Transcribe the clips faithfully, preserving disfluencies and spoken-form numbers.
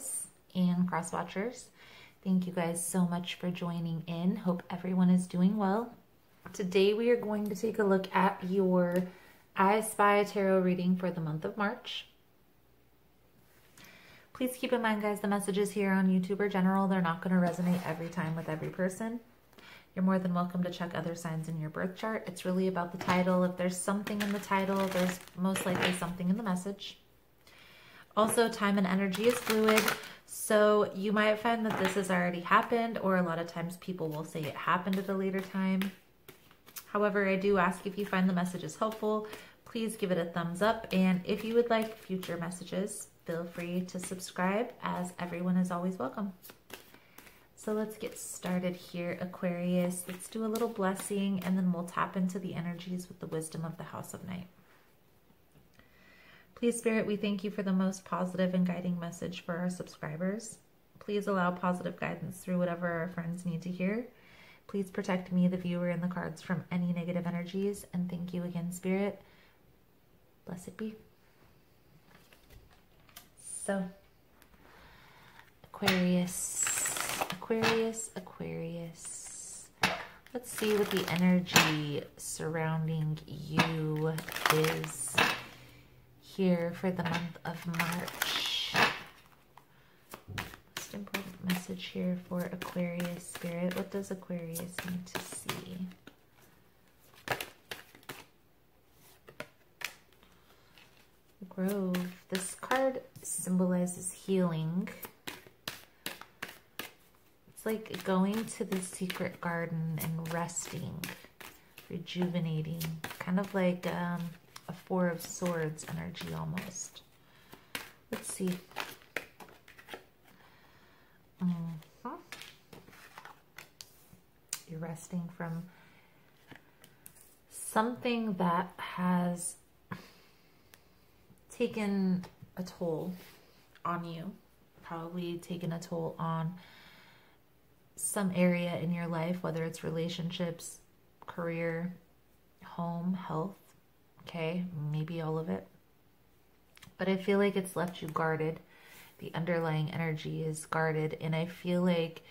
Aquarius and Cross Watchers. Thank you guys so much for joining in. Hope everyone is doing well. Today we are going to take a look at your I Spy Tarot reading for the month of March. Please keep in mind, guys, the messages here on YouTube are general. They're not going to resonate every time with every person. You're more than welcome to check other signs in your birth chart. It's really about the title. If there's something in the title, there's most likely something in the message. Also, time and energy is fluid, so you might find that this has already happened, or a lot of times people will say it happened at a later time. However, I do ask if you find the messages helpful, please give it a thumbs up. And if you would like future messages, feel free to subscribe, as everyone is always welcome. So let's get started here, Aquarius. Let's do a little blessing, and then we'll tap into the energies with the wisdom of the House of Night. Please, Spirit, we thank you for the most positive and guiding message for our subscribers. Please allow positive guidance through whatever our friends need to hear. Please protect me, the viewer, and the cards from any negative energies. And thank you again, Spirit. Blessed be. So, Aquarius, Aquarius, Aquarius. Let's see what the energy surrounding you is here for the month of March. Most important message here for Aquarius, Spirit. What does Aquarius need to see? Grove. This card symbolizes healing. It's like going to the secret garden and resting, rejuvenating, kind of like um, a Four of Swords energy almost. Let's see. Mm-hmm. You're resting from something that has taken a toll on you, probably taken a toll on some area in your life, whether it's relationships, career, home, health, okay, maybe all of it. But I feel like it's left you guarded. The underlying energy is guarded, and I feel like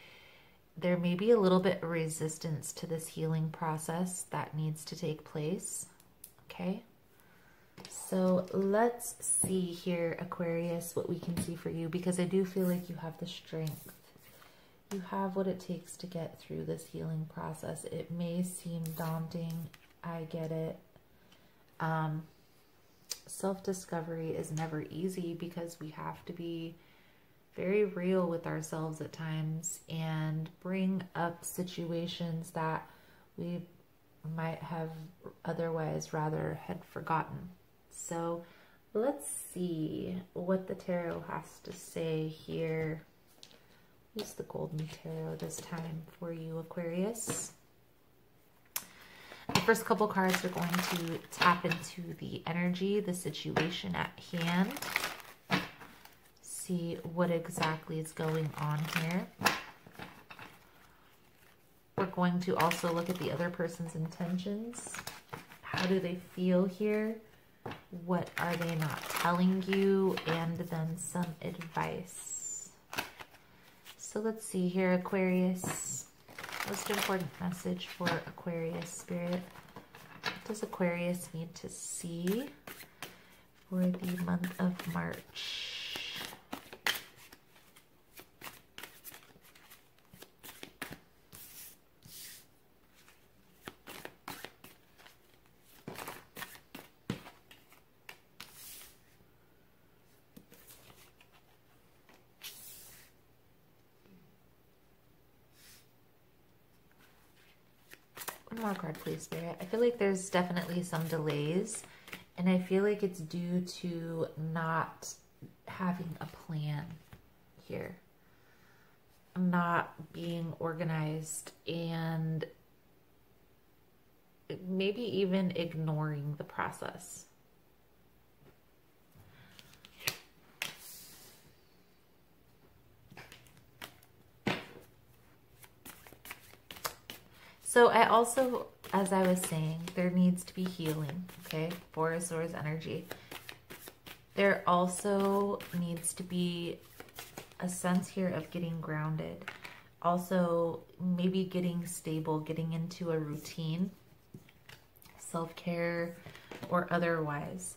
there may be a little bit of resistance to this healing process that needs to take place, okay? So let's see here, Aquarius, what we can see for you, because I do feel like you have the strength. You have what it takes to get through this healing process. It may seem daunting. I get it. Um, self-discovery is never easy, because we have to be very real with ourselves at times and bring up situations that we might have otherwise rather had forgotten. So let's see what the tarot has to say here. Use the golden tarot this time for you, Aquarius. The first couple cards are going to tap into the energy, the situation at hand. See what exactly is going on here. We're going to also look at the other person's intentions. How do they feel here? What are they not telling you? And then some advice. So let's see here, Aquarius. Most important message for Aquarius, Spirit. What does Aquarius need to see for the month of March? More card, please, Spirit. I feel like there's definitely some delays, and I feel like it's due to not having a plan here, not being organized, and maybe even ignoring the process. So I also, as I was saying, there needs to be healing, okay? Four of Swords energy. There also needs to be a sense here of getting grounded. Also, maybe getting stable, getting into a routine, self-care or otherwise.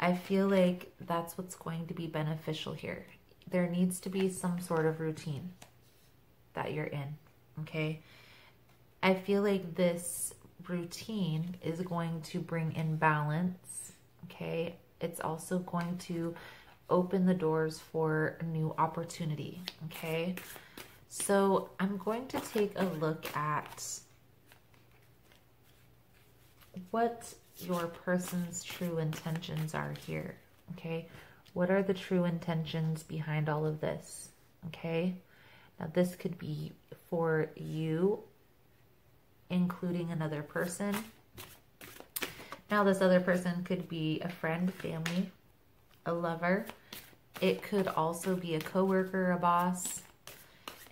I feel like that's what's going to be beneficial here. There needs to be some sort of routine that you're in, okay? I feel like this routine is going to bring in balance, okay? It's also going to open the doors for new opportunity, okay? So I'm going to take a look at what your person's true intentions are here, okay? What are the true intentions behind all of this, okay? Now this could be for you, including another person. Now this other person could be a friend, family, a lover. It could also be a coworker, a boss,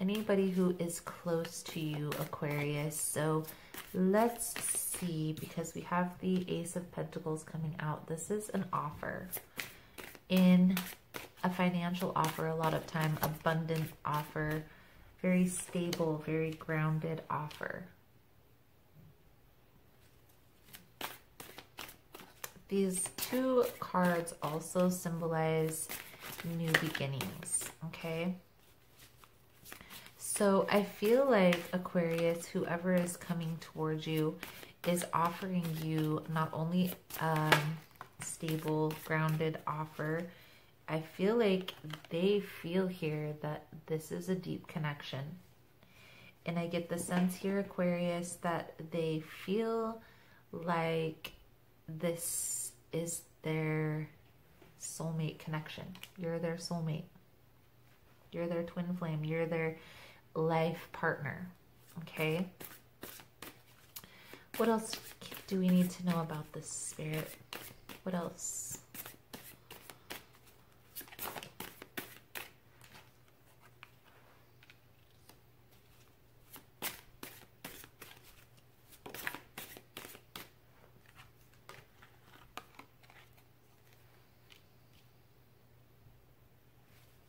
anybody who is close to you, Aquarius. So let's see, because we have the Ace of Pentacles coming out. This is an offer, in a financial offer a lot of time, abundant offer, very stable, very grounded offer. These two cards also symbolize new beginnings, okay? So I feel like, Aquarius, whoever is coming towards you is offering you not only a stable, grounded offer, I feel like they feel here that this is a deep connection. And I get the sense here, Aquarius, that they feel like this is their soulmate connection. You're their soulmate. You're their twin flame. You're their life partner, okay? What else do we need to know about this, Spirit? What else?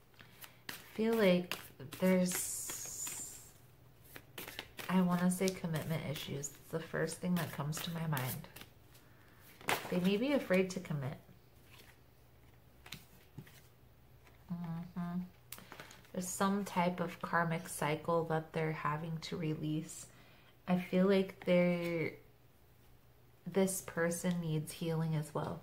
I feel like there's, I want to say commitment issues. It's the first thing that comes to my mind. They may be afraid to commit. Mm-hmm. There's some type of karmic cycle that they're having to release. I feel like they're, this person needs healing as well.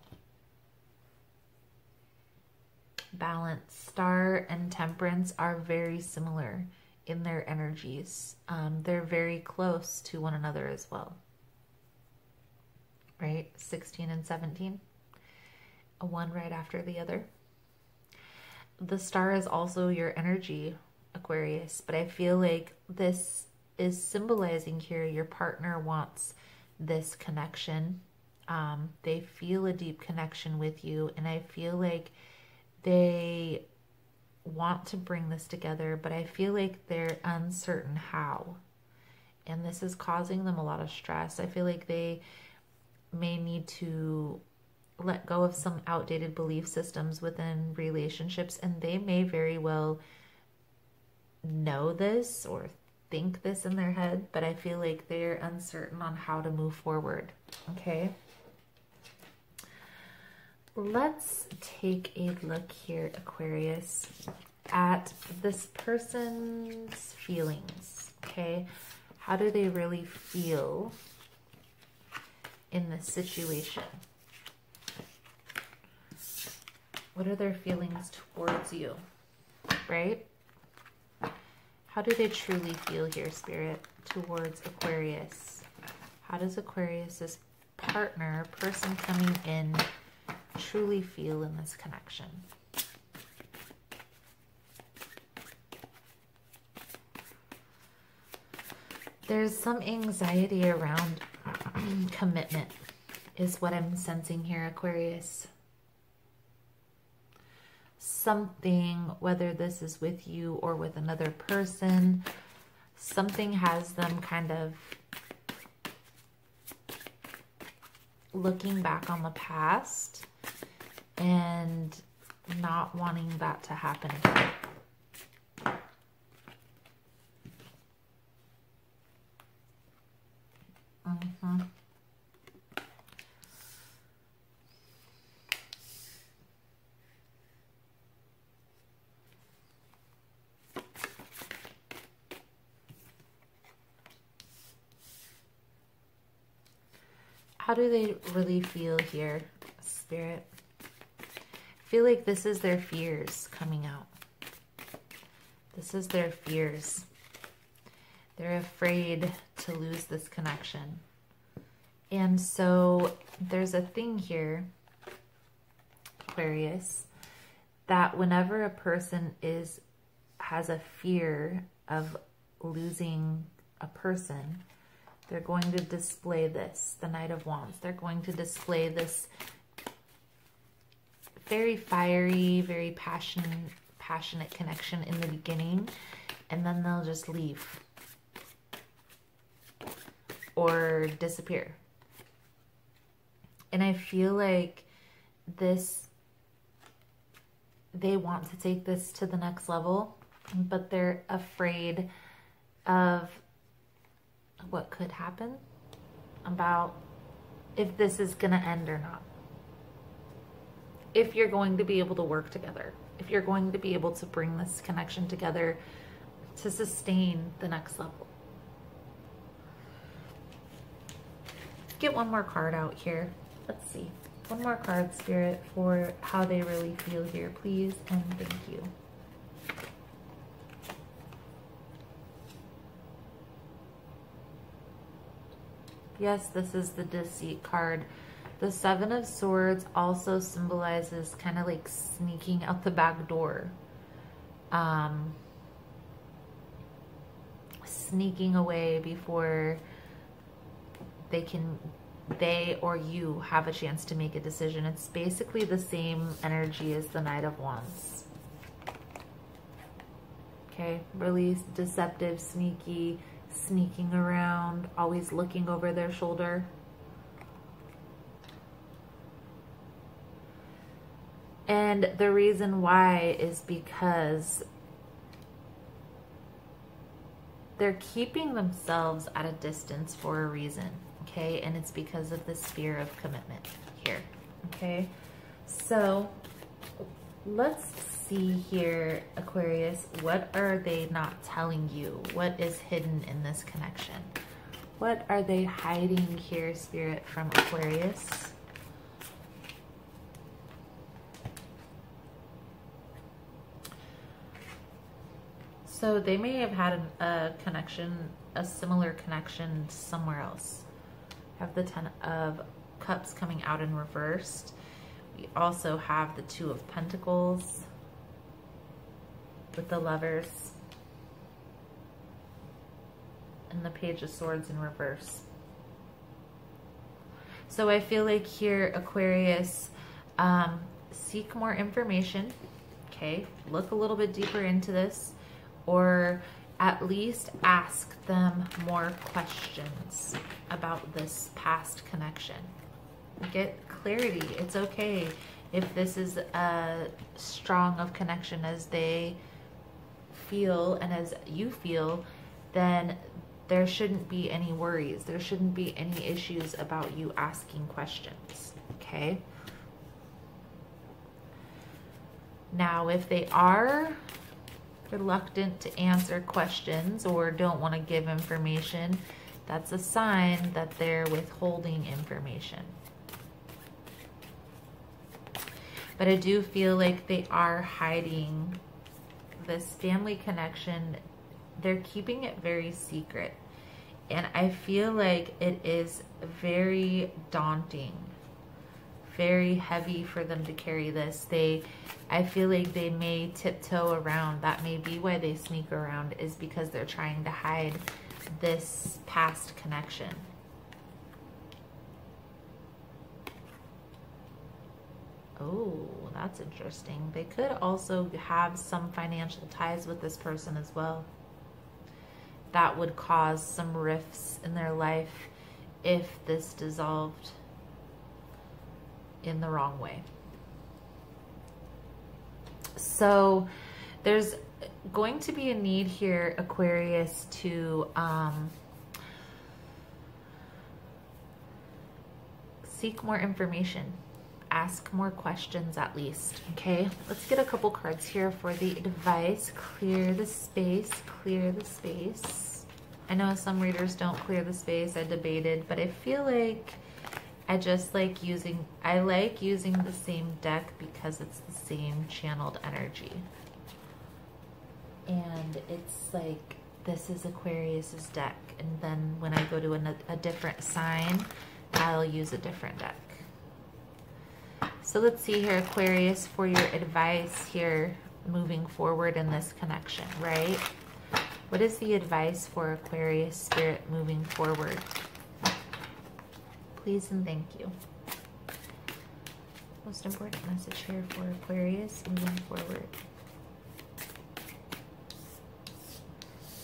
Balance. Star and Temperance are very similar in their energies. Um, they're very close to one another as well, right? sixteen and seventeen, one right after the other. The star is also your energy, Aquarius, but I feel like this is symbolizing here your partner wants this connection. Um, they feel a deep connection with you, and I feel like they want to bring this together, but I feel like they're uncertain how. And this is causing them a lot of stress. I feel like they may need to let go of some outdated belief systems within relationships, and they may very well know this or think this in their head, but I feel like they're uncertain on how to move forward, okay? Let's take a look here, Aquarius, at this person's feelings, okay? How do they really feel in this situation? What are their feelings towards you, right? How do they truly feel here, Spirit, towards Aquarius? How does Aquarius's partner, person coming in, truly feel in this connection? There's some anxiety around commitment is what I'm sensing here, Aquarius. Something, whether this is with you or with another person, something has them kind of looking back on the past and not wanting that to happen again. how do they really feel here, Spirit? I feel like this is their fears coming out. This is their fears. They're afraid to lose this connection. And so there's a thing here, Aquarius, that whenever a person is has a fear of losing a person, they're going to display this, the Knight of Wands. They're going to display this very fiery, very passionate, passionate connection in the beginning, and then they'll just leave or disappear. And I feel like this, they want to take this to the next level, but they're afraid of what could happen, about if this is going to end or not. If you're going to be able to work together, if you're going to be able to bring this connection together to sustain the next level. Get one more card out here. Let's see. One more card, Spirit, for how they really feel here, please, and thank you. Yes, this is the deceit card. The Seven of Swords also symbolizes kind of like sneaking out the back door. Um, sneaking away before they can, they or you have a chance to make a decision. It's basically the same energy as the Knight of Wands. Okay, really deceptive, sneaky, sneaking around, always looking over their shoulder. And the reason why is because they're keeping themselves at a distance for a reason, okay? And it's because of this fear of commitment here, okay? So let's see here, Aquarius, what are they not telling you? What is hidden in this connection? What are they hiding here, Spirit, from Aquarius? So they may have had a, a connection, a similar connection somewhere else. Have the Ten of Cups coming out in reversed. We also have the Two of Pentacles with the Lovers and the Page of Swords in reverse. So I feel like here, Aquarius, um, seek more information, okay? Look a little bit deeper into this, or at least ask them more questions about this past connection. Get clarity. It's okay if this is as strong of connection as they feel and as you feel, then there shouldn't be any worries. There shouldn't be any issues about you asking questions, okay? Now, if they are reluctant to answer questions or don't want to give information, that's a sign that they're withholding information. But I do feel like they are hiding this family connection. They're keeping it very secret. And I feel like it is very daunting, very heavy for them to carry this. They, I feel like they may tiptoe around. That may be why they sneak around, is because they're trying to hide this past connection. Oh, that's interesting. They could also have some financial ties with this person as well. That would cause some rifts in their life if this dissolved in the wrong way. So there's going to be a need here, Aquarius, to um, seek more information. Ask more questions at least, okay? Let's get a couple cards here for the advice. Clear the space, clear the space. I know some readers don't clear the space. I debated, but I feel like I just like using, I like using the same deck because it's the same channeled energy. And it's like, this is Aquarius's deck. And then when I go to an, a different sign, I'll use a different deck. So let's see here, Aquarius, for your advice here moving forward in this connection, right? What is the advice for Aquarius Spirit moving forward? Please and thank you. Most important message here for Aquarius moving forward.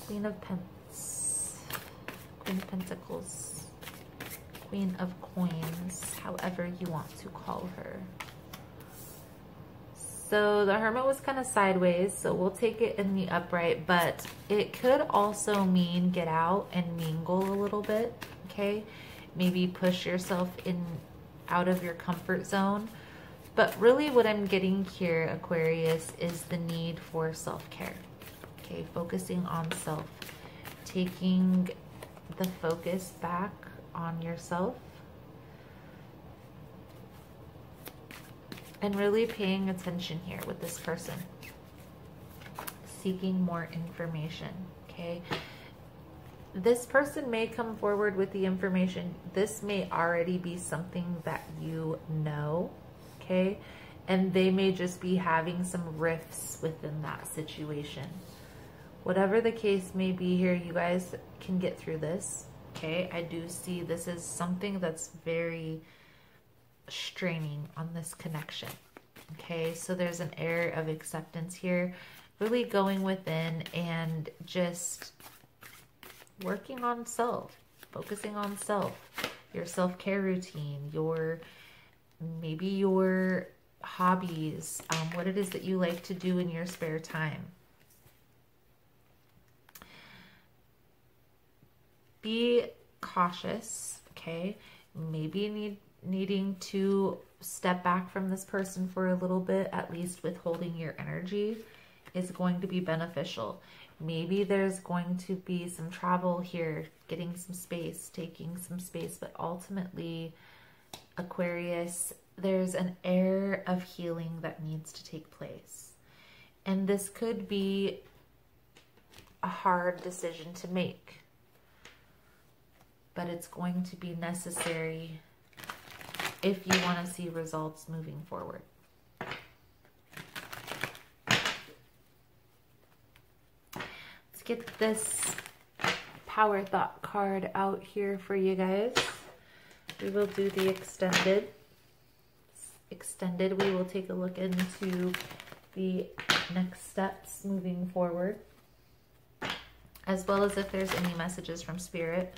Queen of Pents, Queen of Pentacles, Queen of Coins, however you want to call her. So the Hermit was kind of sideways, so we'll take it in the upright, but it could also mean get out and mingle a little bit, okay? Maybe push yourself in out of your comfort zone. But really what I'm getting here, Aquarius, is the need for self-care. Okay, focusing on self, taking the focus back on yourself and really paying attention here with this person, seeking more information, okay? This person may come forward with the information. This may already be something that you know, okay? And they may just be having some rifts within that situation. Whatever the case may be here, you guys can get through this, okay? I do see this is something that's very straining on this connection, okay? So there's an air of acceptance here, really going within and just working on self, focusing on self, your self-care routine, your maybe your hobbies, um, what it is that you like to do in your spare time. Be cautious, okay? Maybe need, needing to step back from this person for a little bit, at least withholding your energy is going to be beneficial. Maybe there's going to be some travel here, getting some space, taking some space, but ultimately, Aquarius, there's an air of healing that needs to take place. And this could be a hard decision to make, but it's going to be necessary if you want to see results moving forward. Let's get this power thought card out here for you guys. We will do the extended. Extended, we will take a look into the next steps moving forward, as well as if there's any messages from Spirit.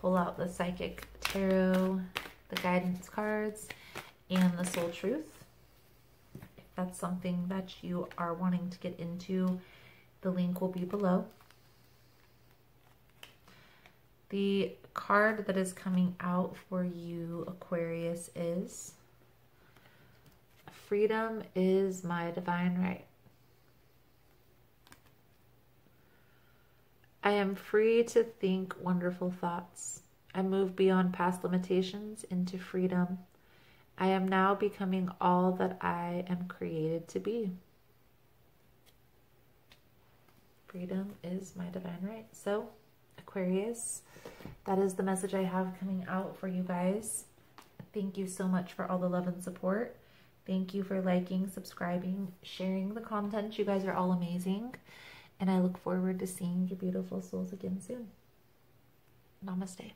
Pull out the Psychic Tarot, the guidance cards, and the Soul Truth. If that's something that you are wanting to get into, the link will be below. The card that is coming out for you, Aquarius, is Freedom is my divine right. I am free to think wonderful thoughts. I move beyond past limitations into freedom. I am now becoming all that I am created to be. Freedom is my divine right. So, Aquarius, that is the message I have coming out for you guys. Thank you so much for all the love and support. Thank you for liking, subscribing, sharing the content. You guys are all amazing. And I look forward to seeing your beautiful souls again soon. Namaste.